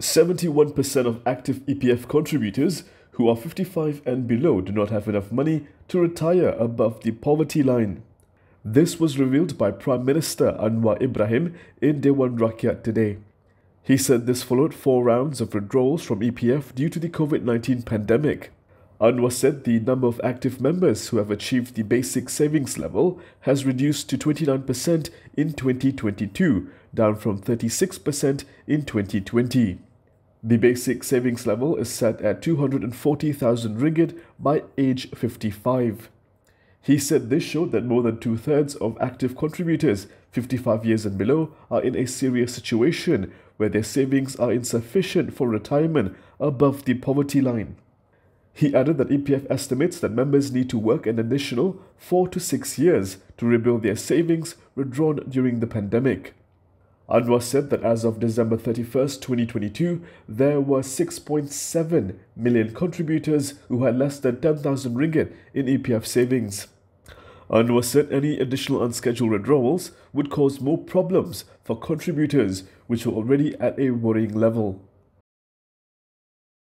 71% of active EPF contributors who are 55 and below do not have enough money to retire above the poverty line. This was revealed by Prime Minister Anwar Ibrahim in Dewan Rakyat today. He said this followed 4 rounds of withdrawals from EPF due to the COVID-19 pandemic. Anwar said the number of active members who have achieved the basic savings level has reduced to 29% in 2022, down from 36% in 2020. The basic savings level is set at 240,000 ringgit by age 55. He said this showed that more than 2/3 of active contributors, 55 years and below, are in a serious situation where their savings are insufficient for retirement above the poverty line. He added that EPF estimates that members need to work an additional 4 to 6 years to rebuild their savings withdrawn during the pandemic. Anwar said that as of December 31st, 2022, there were 6.7 million contributors who had less than 10,000 ringgit in EPF savings. Anwar said any additional unscheduled withdrawals would cause more problems for contributors, which were already at a worrying level.